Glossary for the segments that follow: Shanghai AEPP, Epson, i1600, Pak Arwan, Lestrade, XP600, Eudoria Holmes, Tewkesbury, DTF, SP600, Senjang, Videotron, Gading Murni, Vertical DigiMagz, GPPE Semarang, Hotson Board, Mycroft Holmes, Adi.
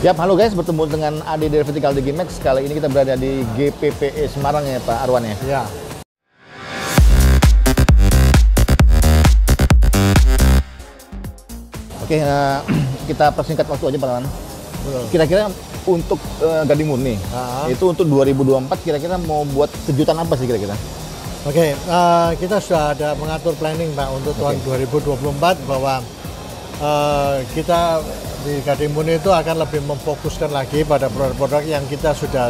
Ya, halo guys, bertemu dengan Adi dari Vertical DigiMagz. Kali ini kita berada di GPPE Semarang ya Pak Arwan ya? Ya. Oke, kita persingkat waktu aja Pak Arwan. Kira-kira untuk Gading Murni, itu untuk 2024 kira-kira mau buat kejutan apa sih kira-kira? Oke, kita sudah ada mengatur planning Pak untuk tahun 2024 bahwa kita di Gading Murni itu akan lebih memfokuskan lagi pada produk-produk yang kita sudah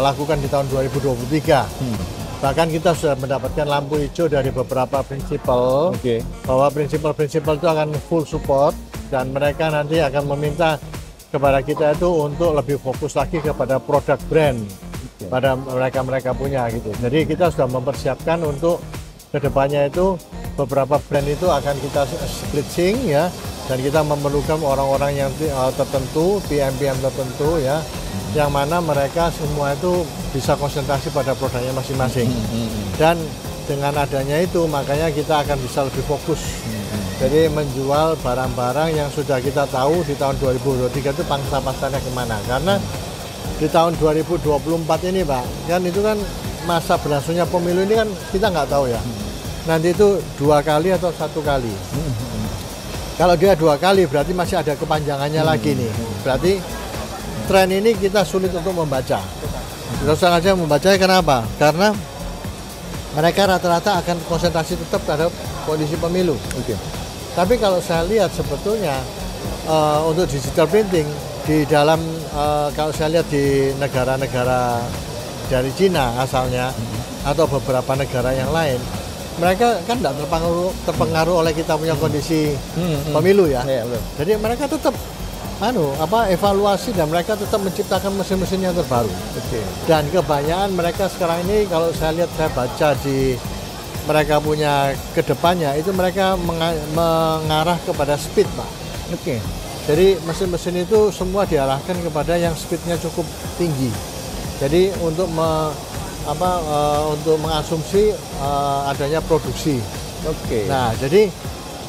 lakukan di tahun 2023. Bahkan kita sudah mendapatkan lampu hijau dari beberapa prinsipal, bahwa prinsipal-prinsipal itu akan full support dan mereka nanti akan meminta kepada kita itu untuk lebih fokus lagi kepada produk brand pada mereka punya gitu. Jadi kita sudah mempersiapkan untuk kedepannya itu beberapa brand itu akan kita splitting ya, dan kita memerlukan orang-orang yang tertentu, PM-PM tertentu ya, yang mana mereka semua itu bisa konsentrasi pada produknya masing-masing. Dan dengan adanya itu makanya kita akan bisa lebih fokus. Jadi menjual barang-barang yang sudah kita tahu di tahun 2023 itu pangsa-pangsanya kemana, karena di tahun 2024 ini Pak, kan itu kan masa berlangsungnya pemilu ini kan kita nggak tahu ya. Nanti itu 2 kali atau 1 kali. Kalau dia 2 kali berarti masih ada kepanjangannya lagi nih. Berarti tren ini kita sulit untuk membaca. Terus saja membacanya kenapa? Karena mereka rata-rata akan konsentrasi tetap terhadap kondisi pemilu. Tapi kalau saya lihat sebetulnya untuk digital printing di dalam kalau saya lihat di negara-negara dari Cina asalnya atau beberapa negara yang lain, mereka kan tidak terpengaruh oleh kita punya kondisi pemilu ya. Jadi mereka tetap evaluasi dan mereka tetap menciptakan mesin-mesin yang terbaru. Dan kebanyakan mereka sekarang ini kalau saya lihat, saya baca di mereka punya kedepannya itu mereka mengarah kepada speed Pak. Jadi mesin-mesin itu semua diarahkan kepada yang speednya cukup tinggi. Jadi untuk mengasumsi adanya produksi. Nah, jadi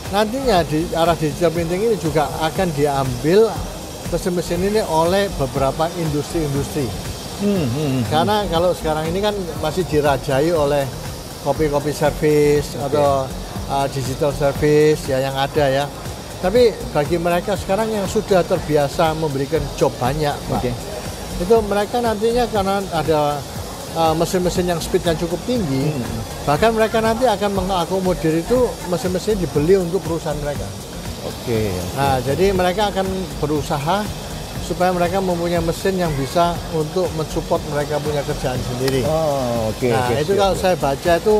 nantinya di arah digital printing ini juga akan diambil mesin-mesin ini oleh beberapa industri-industri. Karena kalau sekarang ini kan masih dirajai oleh copy-copy service atau digital service ya yang ada ya. Tapi bagi mereka sekarang yang sudah terbiasa memberikan job banyak, Pak, itu mereka nantinya karena ada mesin-mesin yang speednya cukup tinggi, bahkan mereka nanti akan mengakomodir itu mesin-mesin dibeli untuk perusahaan mereka. Nah, jadi mereka akan berusaha supaya mereka mempunyai mesin yang bisa untuk mensupport mereka punya kerjaan sendiri. Saya baca itu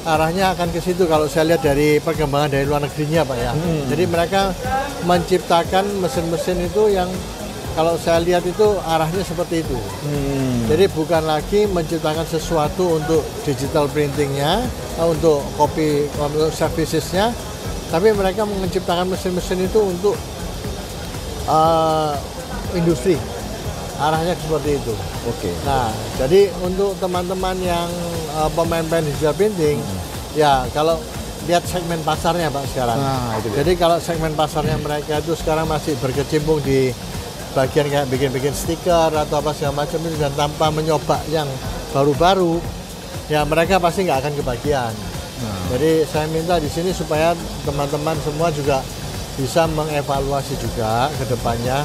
arahnya akan ke situ kalau saya lihat dari perkembangan dari luar negerinya Pak ya. Jadi mereka menciptakan mesin-mesin itu yang kalau saya lihat itu arahnya seperti itu. Jadi bukan lagi menciptakan sesuatu untuk digital printingnya, untuk copy servicesnya, tapi mereka menciptakan mesin-mesin itu untuk industri. Arahnya seperti itu. Nah, jadi untuk teman-teman yang pemain-pemain digital printing, ya kalau lihat segmen pasarnya Pak sekarang. Jadi kalau segmen pasarnya mereka itu sekarang masih berkecimpung di bagian kayak bikin-bikin stiker atau apa segala macam itu, dan tanpa mencoba yang baru-baru ya mereka pasti nggak akan kebagian. Jadi saya minta di sini supaya teman-teman semua juga bisa mengevaluasi juga ke depannya,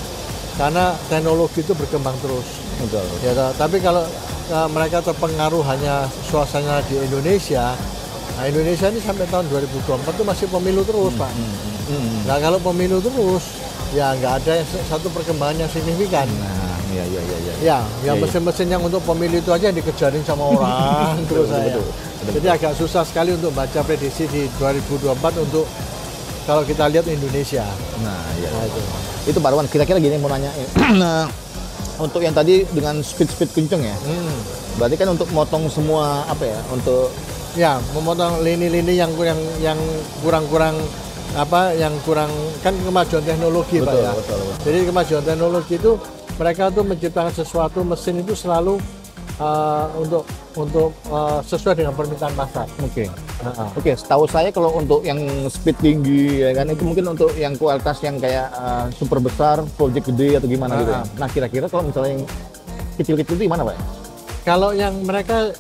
karena teknologi itu berkembang terus. Ya, tapi kalau mereka terpengaruh hanya suasana di Indonesia, nah Indonesia ini sampai tahun 2024 itu masih pemilu terus Pak. Nah kalau pemilu terus ya nggak ada satu perkembangan yang signifikan. Yang mesin-mesin yang untuk pemilu itu aja dikejarin sama orang. Jadi agak susah sekali untuk baca prediksi di 2024 untuk kalau kita lihat Indonesia. Itu Pak Arwan, kira-kira gini mau nanya. Untuk yang tadi dengan speed kenceng ya. Berarti kan untuk motong semua apa ya? Untuk ya memotong lini-lini yang kurang-kurang kan kemajuan teknologi Pak ya. Jadi kemajuan teknologi itu mereka tuh menciptakan sesuatu mesin itu selalu untuk untuk sesuai dengan permintaan pasar. Oke. Oke, setahu saya kalau untuk yang speed tinggi ya kan, itu mungkin untuk yang kualitas yang kayak super besar, project gede atau gimana gitu. Nah, kira-kira kalau misalnya yang kecil-kecil itu gimana, Pak? Kalau yang mereka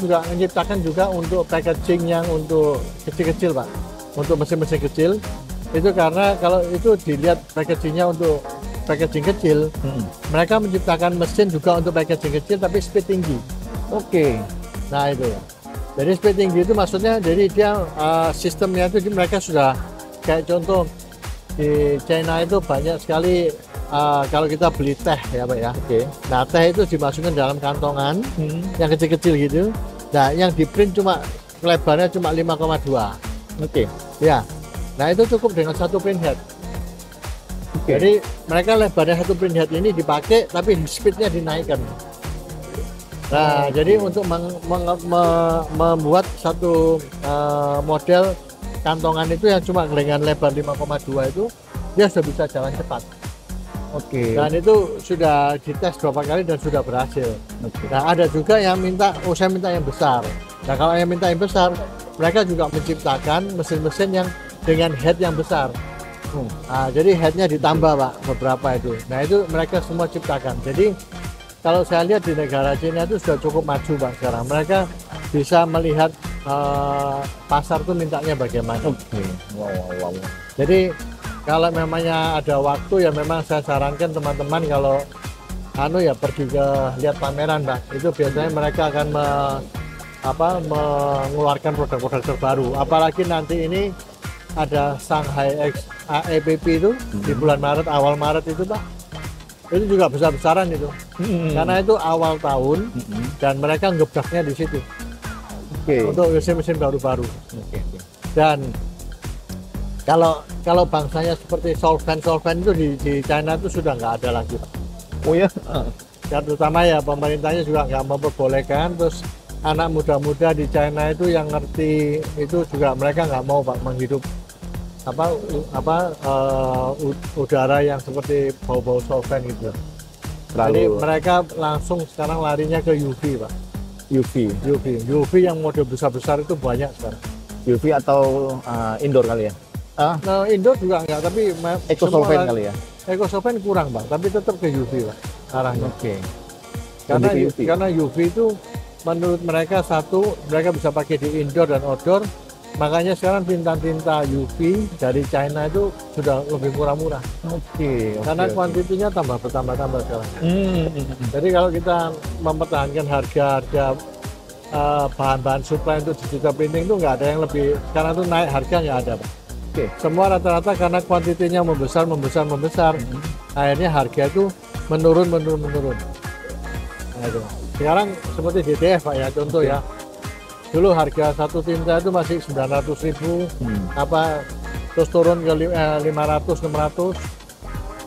juga menciptakan juga untuk packaging yang untuk kecil-kecil, Pak. Untuk mesin-mesin kecil. Itu karena kalau itu dilihat packagingnya untuk packaging kecil, mereka menciptakan mesin juga untuk packaging kecil tapi speed tinggi. Oke. Nah itu. Jadi speed tinggi itu maksudnya jadi dia sistemnya itu mereka sudah kayak contoh di China itu banyak sekali kalau kita beli teh ya Pak ya. Oke. Nah teh itu dimasukkan dalam kantongan yang kecil-kecil gitu. Nah yang di print cuma lebarnya cuma 5,2. Oke. Ya. Nah itu cukup dengan satu printhead. Okay. Jadi mereka lebarnya satu printhead ini dipakai tapi speednya dinaikkan. Nah jadi untuk membuat satu model kantongan itu yang cuma dengan lebar 5,2 itu dia sudah bisa jalan cepat. Oke. Okay. Dan itu sudah dites beberapa kali dan sudah berhasil. Okay. Nah ada juga yang minta, oh saya minta yang besar. Nah kalau yang minta yang besar, mereka juga menciptakan mesin-mesin yang dengan head yang besar. Jadi headnya ditambah Pak, beberapa itu. Nah itu mereka semua ciptakan. Jadi kalau saya lihat di negara Cina itu sudah cukup maju Pak sekarang. Mereka bisa melihat pasar tuh mintanya bagaimana. Okay. Wow. Jadi kalau memangnya ada waktu ya memang saya sarankan teman-teman kalau ya pergi ke lihat pameran Pak. Itu biasanya mereka akan mengeluarkan produk-produk terbaru. Apalagi nanti ini ada Shanghai AEPP itu di bulan Maret, awal Maret itu Pak, itu juga besar-besaran itu, karena itu awal tahun dan mereka ngebraknya di situ. Okay. Untuk mesin-mesin baru-baru. Okay. Dan kalau bangsanya seperti solvent itu di China itu sudah nggak ada lagi Pak. Oh ya, terutama ya pemerintahnya juga nggak memperbolehkan, terus anak muda-muda di China itu yang ngerti itu juga mereka nggak mau Pak menghidup udara yang seperti bau-bau solvent gitu. Jadi mereka langsung sekarang larinya ke UV Pak. UV yang model besar-besar itu banyak sekarang. UV atau indoor kali ya? Nah, indoor juga enggak, tapi eco solvent kali ya? Eco solvent kurang Pak, tapi tetap ke UV Pak arahnya. Oke. Karena UV itu menurut mereka satu, mereka bisa pakai di indoor dan outdoor. Makanya sekarang tinta-tinta UV dari China itu sudah lebih murah-murah. Oke. Karena kuantitinya tambah bertambah-tambah sekarang. Jadi kalau kita mempertahankan harga-harga bahan-bahan supply untuk digital printing itu nggak ada yang lebih. Karena itu naik harga nggak ada Pak. Oke. Semua rata-rata karena kuantitinya membesar. Akhirnya harga itu menurun. Nah, itu. Sekarang seperti DTF Pak ya, contoh ya. Dulu harga satu tinta itu masih 900.000, terus turun ke 500,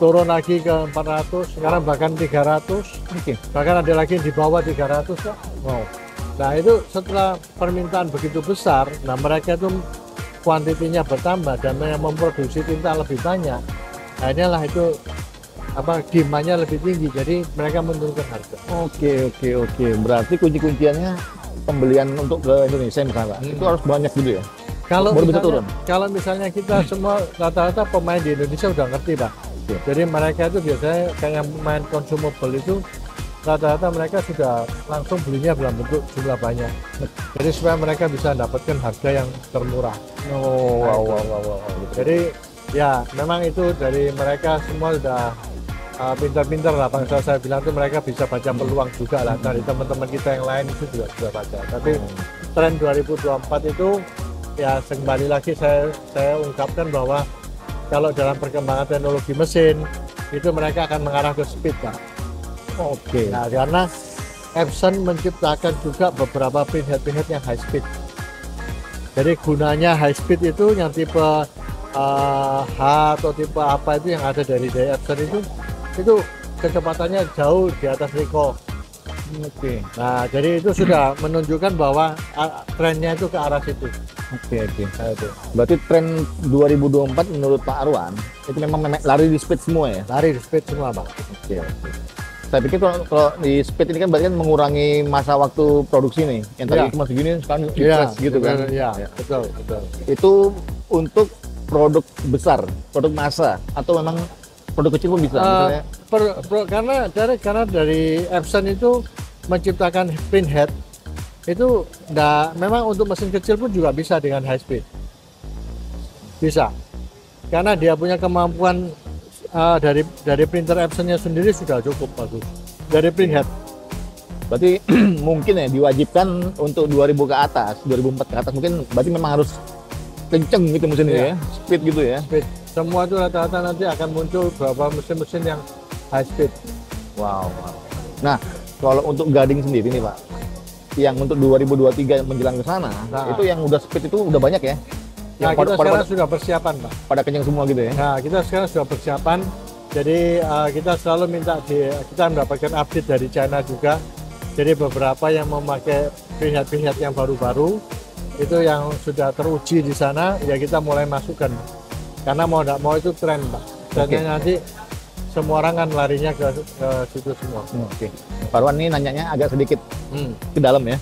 600, turun lagi ke 400, sekarang bahkan 300, bahkan ada lagi di bawah 300 Pak. Wow. Nah itu setelah permintaan begitu besar, nah mereka itu kuantitinya bertambah dan memproduksi tinta lebih banyak, akhirnya lah itu demandnya lebih tinggi, jadi mereka menurunkan harga. Oke. Berarti kunci-kunciannya pembelian untuk ke Indonesia misalnya itu harus banyak gitu ya? Kalau baru misalnya, bisa turun? Kalau misalnya kita semua rata-rata pemain di Indonesia udah ngerti Pak. Okay. Jadi mereka itu biasanya kayak pemain consumable itu rata-rata mereka sudah langsung belinya dalam bentuk jumlah banyak. Jadi supaya mereka bisa mendapatkan harga yang termurah. Wow. Jadi ya memang itu dari mereka semua sudah pintar-pintar lah, bangsa saya bilang tuh mereka bisa baca peluang juga lah. Dari teman-teman kita yang lain itu juga sudah baca. Tapi tren 2024 itu ya kembali lagi saya ungkapkan bahwa kalau dalam perkembangan teknologi mesin itu mereka akan mengarah ke speed Pak. Oke. Nah karena Epson menciptakan juga beberapa printhead yang high speed. Jadi gunanya high speed itu yang tipe H atau tipe apa itu yang ada dari Epson itu kecepatannya jauh di atas recall. Oke. Nah jadi itu sudah menunjukkan bahwa trennya itu ke arah situ. Oke. Berarti tren 2024 menurut Pak Arwan itu memang lari di speed semua ya? Lari di speed semua Pak. Oke. Saya pikir kalau di speed ini kan berarti kan mengurangi masa waktu produksi nih. Yang tadi cuma segini sekarang di-press gitu kan. Iya, betul, betul. Itu untuk produk besar, produk massa, atau memang produk kecil pun bisa? Karena dari Epson itu menciptakan pinhead itu memang untuk mesin kecil pun juga bisa dengan high speed. Bisa. Karena dia punya kemampuan dari printer Epson-nya sendiri sudah cukup bagus. Dari pinhead. Berarti mungkin ya diwajibkan untuk 2000 ke atas, 2004 ke atas mungkin berarti memang harus kenceng gitu mesinnya ya. Speed gitu ya. Speed. Semua itu rata-rata nanti akan muncul beberapa mesin-mesin yang high speed. Wow. Nah, kalau untuk Gading sendiri nih Pak, yang untuk 2023 menjelang ke sana, itu yang udah speed itu udah banyak ya? Nah, kita sekarang sudah persiapan Pak. Pada kencang semua gitu ya? Nah, kita sekarang sudah persiapan. Jadi kita selalu minta, kita mendapatkan update dari China juga. Jadi beberapa yang memakai pinhead-pinhead yang baru-baru, itu yang sudah teruji di sana, ya kita mulai masukkan. Karena mau tidak mau itu tren Pak. Trennya nanti semua orang kan larinya ke situ semua. Oke. Pak Arwan ini nanyanya agak sedikit ke dalam ya.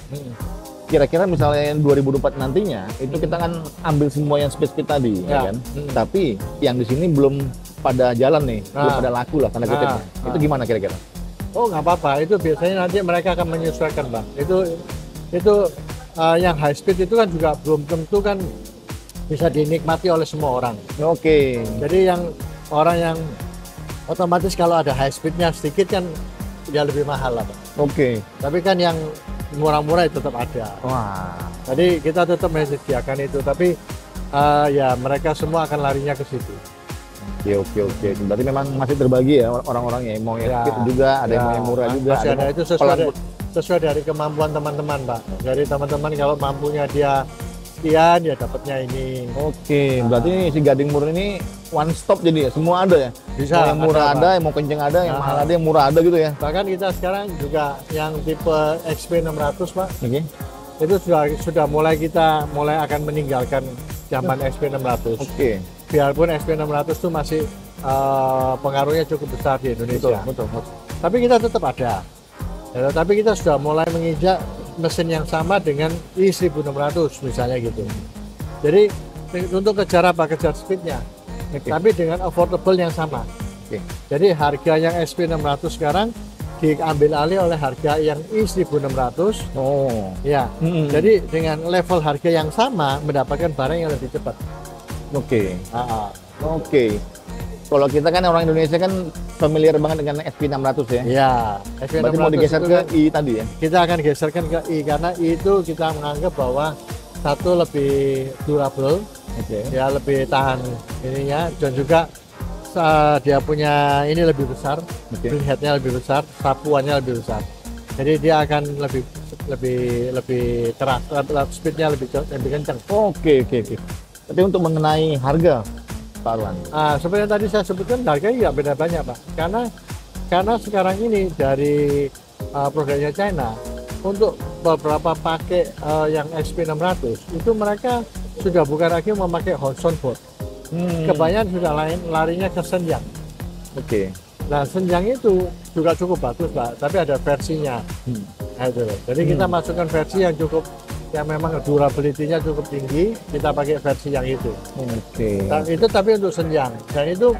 Kira-kira misalnya 2024 nantinya itu kita kan ambil semua yang speed-speed tadi, ya kan? Tapi yang di sini belum pada jalan nih, belum pada laku lah tanda kutip. Itu gimana kira-kira? Oh nggak apa-apa, itu biasanya nanti mereka akan menyesuaikan Bang. Itu yang high speed itu kan juga belum tentu kan bisa dinikmati oleh semua orang. Oke. Jadi yang orang yang otomatis kalau ada high speednya sedikit kan ya lebih mahal lah Pak. Oke. Tapi kan yang murah-murah tetap ada. Wah. Jadi kita tetap menyediakan itu, tapi ya mereka semua akan larinya ke situ. Oke. Berarti memang masih terbagi ya orang-orangnya, mau yang speed juga, ada yang mau yang murah juga. Masih ada itu sesuai dari kemampuan teman-teman Pak. Jadi teman-teman kalau mampunya dia sekian, ya dapatnya ini. Oke. Berarti si Gading Murni ini one stop jadi ya, semua ada ya? Bisa. Yang murah ada, yang mau kenceng ada, yang mahal ada, yang murah ada gitu ya? Bahkan kita sekarang juga yang tipe XP600 Pak, itu sudah mulai kita akan meninggalkan zaman XP600. Oke. Biarpun XP600 itu masih pengaruhnya cukup besar di Indonesia. Betul. Tapi kita tetap ada. Ya, tapi kita sudah mulai menginjak mesin yang sama dengan i1600 misalnya gitu. Jadi untuk kejar apa? Kejar speednya. Tapi dengan affordable yang sama. Jadi harga yang SP600 sekarang diambil alih oleh harga yang i1600. Oh. Ya. Jadi dengan level harga yang sama mendapatkan barang yang lebih cepat. Oke. Kalau kita kan orang Indonesia kan familiar banget dengan SP600 ya? Iya. Berarti mau digeser ke I tadi ya? Kita akan geserkan ke I, karena I itu kita menganggap bahwa satu lebih durable, ya lebih tahan ininya, dan juga dia punya ini lebih besar, pinheadnya lebih besar, sapuannya lebih besar. Jadi dia akan lebih keras, speednya lebih kencang. Oke. Tapi untuk mengenai harga, Pak Arwan. Seperti yang tadi saya sebutkan, harganya nggak beda banyak Pak. Karena sekarang ini dari produknya China, untuk beberapa pakai yang XP600 itu mereka sudah bukan lagi memakai Hotson Board. Kebanyakan sudah larinya ke Senjang. Oke. Nah Senjang itu juga cukup bagus Pak, tapi ada versinya. Jadi kita masukkan versi yang cukup, yang memang durability-nya cukup tinggi, kita pakai versi yang itu. Itu tapi untuk Senjang, dan itu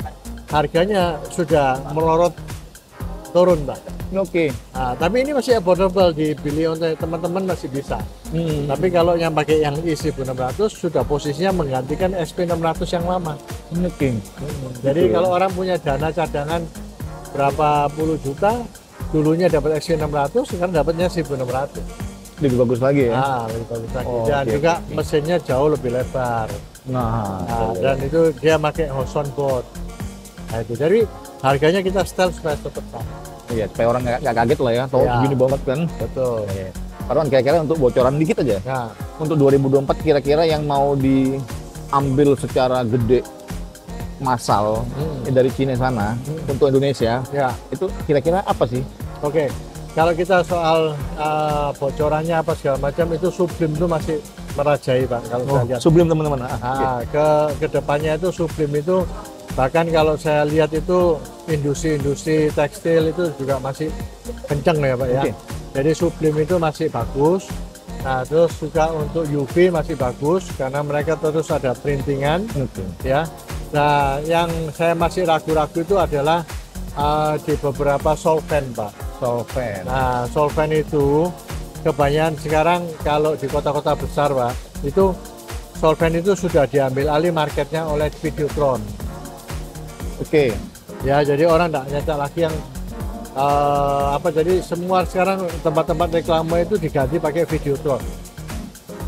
harganya sudah melorot turun Pak. Tapi ini masih affordable, dibeli oleh teman-teman masih bisa. Tapi kalau yang pakai yang i1600 sudah posisinya menggantikan SP600 yang lama. Jadi kalau orang punya dana cadangan berapa puluh juta, dulunya dapat SP600, sekarang dapatnya i1600. Lebih bagus lagi ya? Lebih bagus lagi. Dan juga mesinnya jauh lebih lebar. Dan itu dia pakai Hotson Board. Nah itu, jadi harganya kita setel supaya tetap tahu. Iya, supaya orang nggak kaget lah ya, tahu begini banget kan. Betul. Pak Arwan, kira-kira untuk bocoran dikit aja. Untuk 2024 kira-kira yang mau diambil secara gede massal dari Cina sana untuk Indonesia, itu kira-kira apa sih? Oke. Kalau kita soal bocorannya apa segala macam, itu Sublim itu masih merajai Pak. Kalau saya lihat Sublim teman-teman. Ke depannya itu Sublim itu, bahkan kalau saya lihat itu industri tekstil itu juga masih kenceng ya Pak ya. Okay. Jadi sublim itu masih bagus. Nah terus juga untuk UV masih bagus karena mereka terus ada printingan. Okay. Ya. Nah yang saya masih ragu-ragu itu adalah di beberapa solvent Pak. Solvent. Nah solvent itu kebanyakan sekarang kalau di kota-kota besar Pak itu solvent itu sudah diambil alih marketnya oleh Videotron. Oke. Okay. Ya jadi orang tidak nyetak lagi yang jadi semua sekarang tempat-tempat reklame itu diganti pakai Videotron.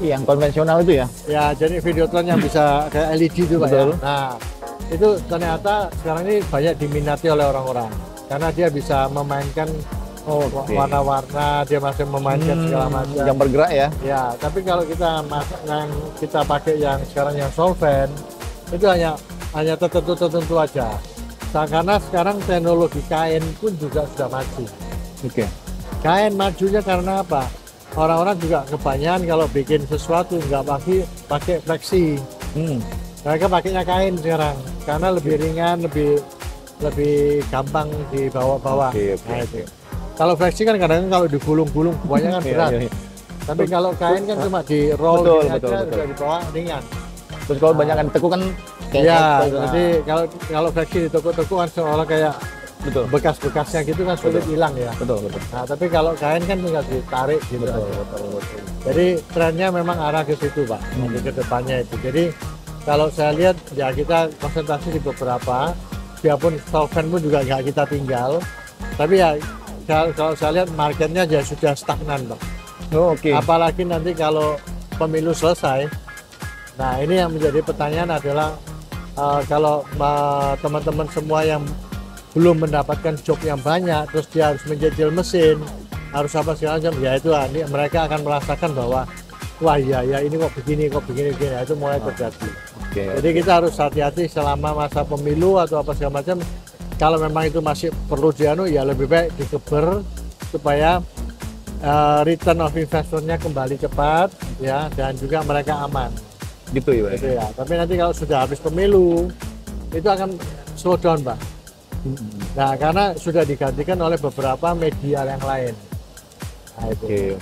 Yang konvensional itu ya? Ya, jadi Videotron yang bisa kayak LED itu Pak ya. Nah, itu ternyata sekarang ini banyak diminati oleh orang-orang. Karena dia bisa memainkan warna-warna, dia masih memainkan segala macam. Yang bergerak ya? Ya, tapi kalau kita kita pakai yang sekarang yang solvent, itu hanya tertentu-tertentu aja. Karena sekarang teknologi kain pun juga sudah maju. Oke. Okay. Kain majunya karena apa? Orang-orang juga kebanyakan kalau bikin sesuatu nggak pakai fleksi. Mereka pakainya kain sekarang karena lebih ringan, lebih gampang dibawa-bawa. Okay. Kalau fleksi kan kadang-kadang kalau digulung-gulung banyak kan berat. Iya. Tapi kalau kain kan cuma di roll aja sudah dibawa ringan. Terus kalau banyak yang ditekuk kan ya, jadi kalau fleksi ditekuk-tekuk kan seolah kayak bekas-bekasnya gitu kan sulit hilang ya. Betul. Nah, tapi kalau kain kan tinggal ditarik gitu. Betul. Jadi trennya memang arah ke situ, Pak. Nanti ke depannya itu. Jadi kalau saya lihat ya kita konsentrasi di beberapa, biarpun solvent pun juga nggak kita tinggal. Tapi ya kalau saya lihat marketnya ya sudah stagnan, Pak. Oke. Apalagi nanti kalau pemilu selesai. Nah, ini yang menjadi pertanyaan adalah kalau teman-teman semua yang belum mendapatkan job yang banyak, terus dia harus menjajal mesin, harus apa segala macam, ya itu mereka akan merasakan bahwa wah ya ini kok begini, itu mulai terjadi. Jadi kita harus hati-hati selama masa pemilu atau apa segala macam. Kalau memang itu masih perlu ya lebih baik dikeber supaya return of investment-nya kembali cepat ya, dan juga mereka aman. Gitu ya. Tapi nanti kalau sudah habis pemilu itu akan slow down, Pak. Nah, karena sudah digantikan oleh beberapa media yang lain. Nah, Oke.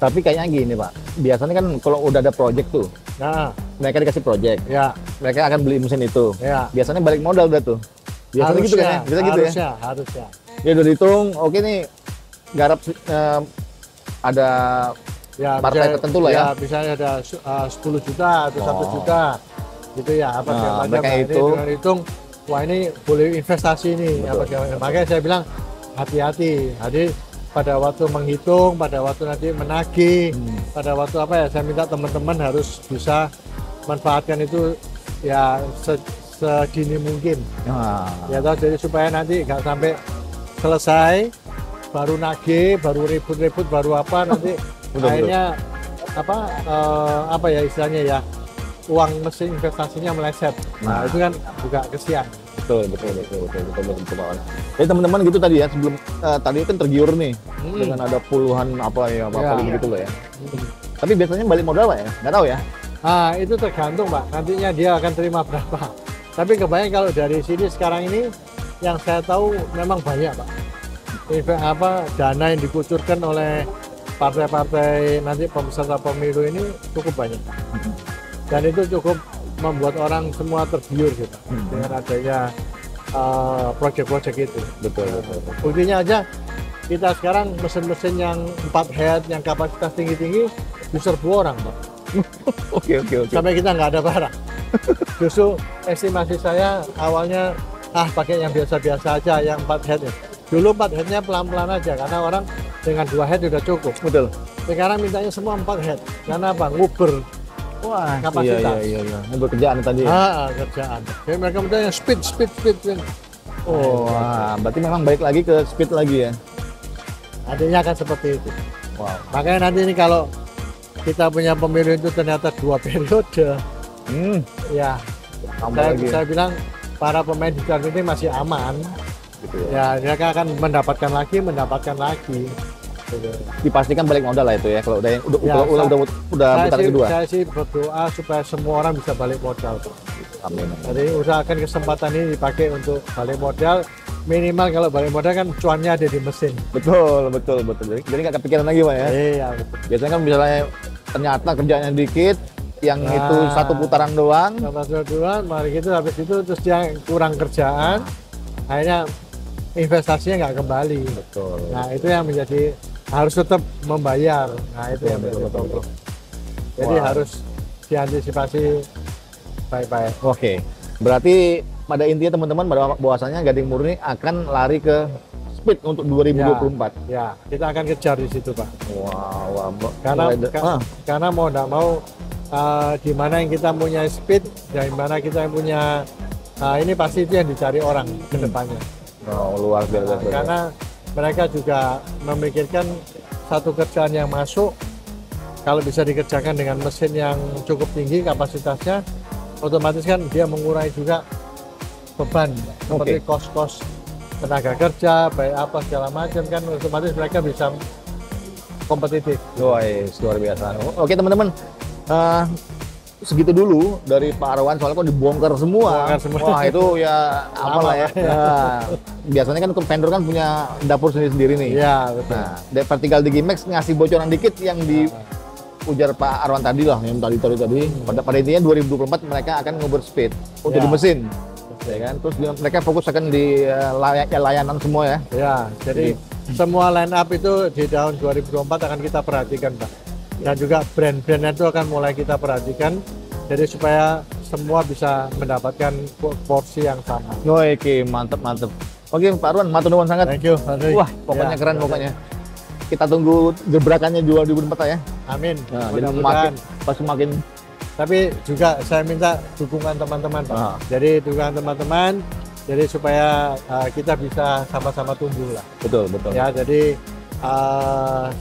Tapi kayaknya gini, Pak. Biasanya kan kalau udah ada project tuh. Nah, mereka dikasih project. Ya. Mereka akan beli mesin itu. Ya. Biasanya balik modal udah tuh. Biasanya harusnya, gitu kan ya. Bisa gitu ya. Harusnya. Ya udah dihitung, oke nih garap ada partai tertentu lah ya. Misalnya ada 10 juta atau 1 juta gitu ya. Apa mereka hitung, wah ini boleh investasi nih. Makanya saya bilang hati-hati. Jadi pada waktu menghitung, pada waktu nanti menagih, pada waktu saya minta teman-teman harus bisa manfaatkan itu ya sedini mungkin. Ya jadi supaya nanti nggak sampai selesai baru nagih, baru ribut-ribut, baru apa nanti akhirnya istilahnya ya uang mesin investasinya meleset. Nah itu kan juga kesian. Betul. Jadi teman-teman gitu tadi ya sebelum tadi kan tergiur nih dengan ada puluhan gitu loh ya. Tapi biasanya balik modal Pak ya? Nggak tahu ya? Ah itu tergantung Pak. Nantinya dia akan terima berapa. Tapi kebanyakan kalau dari sini sekarang ini yang saya tahu memang banyak Pak. Dana yang dikucurkan oleh partai-partai nanti peserta pemilu ini cukup banyak dan itu cukup membuat orang semua tergiur gitu dengan adanya proyek-proyek itu. Betul. Buktinya aja kita sekarang mesin-mesin yang 4 head yang kapasitas tinggi-tinggi diserbu orang Pak. Oke. Sampai kita nggak ada barang. Justru estimasi saya awalnya pakai yang biasa-biasa aja yang 4 head ya. Dulu 4 headnya pelan-pelan aja karena orang dengan 2 head sudah cukup. Betul. Sekarang mintanya semua 4 head. Karena apa? Nguber. Wah, kapasitas. Iya. Nguber kerjaan tadi. Kerjaan. Jadi mereka mintanya speed. Berarti memang balik lagi ke speed lagi ya. Nantinya akan seperti itu. Wow. Makanya nanti ini kalau kita punya pemilu itu ternyata 2 periode. Ya. Saya bilang para pemain di luar ini masih aman. Gitu ya. Ya mereka akan mendapatkan lagi gitu. Dipastikan balik modal lah itu ya kalau udah putar kedua. Saya sih berdoa supaya semua orang bisa balik modal tuh. Amin. Jadi usahakan kesempatan ini dipakai untuk balik modal. Minimal kalau balik modal kan cuannya ada di mesin. Betul, betul, betul. Jadi nggak kepikiran lagi Pak ya? Iya, betul. Biasanya kan misalnya ternyata kerjaannya dikit, yang nah, itu satu putaran doang. Satu putaran, mari gitu habis itu terus dia kurang kerjaan, akhirnya investasinya nggak kembali. Betul. Nah itu yang menjadi harus tetap membayar. Nah itu betul, yang betul. Jadi wow, harus diantisipasi baik-baik. Oke, okay. Berarti pada intinya teman-teman bahwasanya Gading Murni akan lari ke speed untuk 2024. Ya, kita akan kejar di situ Pak. Wow, wow. Karena mau nggak mau di mana yang kita punya speed, dari mana kita yang punya ini pasti itu yang dicari orang ke depannya. Oh, luar biasa. Nah, karena mereka juga memikirkan satu kerjaan yang masuk, kalau bisa dikerjakan dengan mesin yang cukup tinggi kapasitasnya, otomatis kan dia mengurangi juga beban seperti kos-kos tenaga kerja, baik apa segala macam kan, otomatis mereka bisa kompetitif. Luar biasa. Oke teman-teman, segitu dulu dari Pak Arwan, soalnya kok dibongkar semua. Wah itu ya apalah ya. Nah, biasanya kan vendor kan punya dapur sendiri-sendiri nih. Iya betul. Nah, dari Vertical DigiMagz ngasih bocoran dikit yang di ujar Pak Arwan tadi lah, yang tadi. Pada intinya 2024 mereka akan ngover speed untuk di mesin. Ya kan? Terus mereka fokus akan di layanan semua ya. Ya, jadi semua line up itu di tahun 2024 akan kita perhatikan Pak. Dan juga brand-brandnya itu akan mulai kita perhatikan. Jadi supaya semua bisa mendapatkan porsi yang sama. Oke, mantep. Oke Pak Arwan, matur nuwun sangat. Thank you. Wah, pokoknya keren pokoknya. Kita tunggu gebrakannya 2024 ya. Amin. Nah, jadi semakin. Tapi juga saya minta dukungan teman-teman Pak. Jadi dukungan teman-teman, jadi supaya kita bisa sama-sama tumbuh lah. Betul. Ya, jadi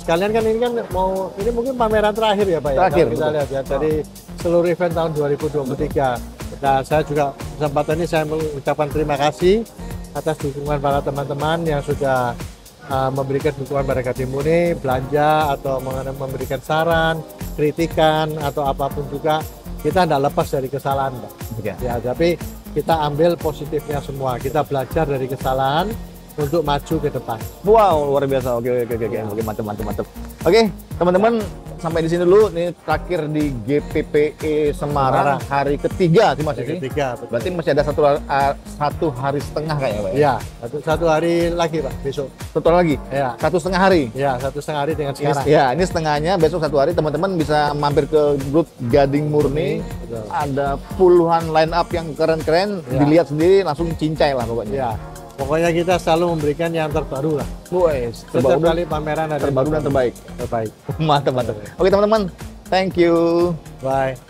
sekalian kan ini mau ini mungkin pameran terakhir ya Pak. Terakhir. Ya, kita lihat ya dari seluruh event tahun 2023. Nah, saya juga kesempatan ini saya mengucapkan terima kasih atas dukungan para teman-teman yang sudah memberikan dukungan pada Gading Murni, belanja atau memberikan saran, kritikan atau apapun juga, kita tidak lepas dari kesalahan Pak. Ya, tapi kita ambil positifnya semua, kita belajar dari kesalahan untuk maju ke depan. Wow, luar biasa. Oke, mantap. Oke, teman-teman sampai di sini dulu. Ini terakhir di GPPE Semarang hari ketiga sih Mas. Betul. Berarti masih ada satu hari setengah kayaknya Pak. Iya, satu hari lagi Pak, besok. Satu hari lagi? Iya. Satu setengah hari? Iya, satu setengah hari dengan sekarang. Iya, ini setengahnya, besok satu hari teman-teman bisa mampir ke grup Gading Murni. Betul. Ada puluhan line up yang keren-keren, dilihat sendiri langsung cincai lah pokoknya. Iya. Pokoknya kita selalu memberikan yang terbaru lah. Setiap kali pameran ada terbaru dan terbaik. Mantap. Oke teman-teman, thank you. Bye.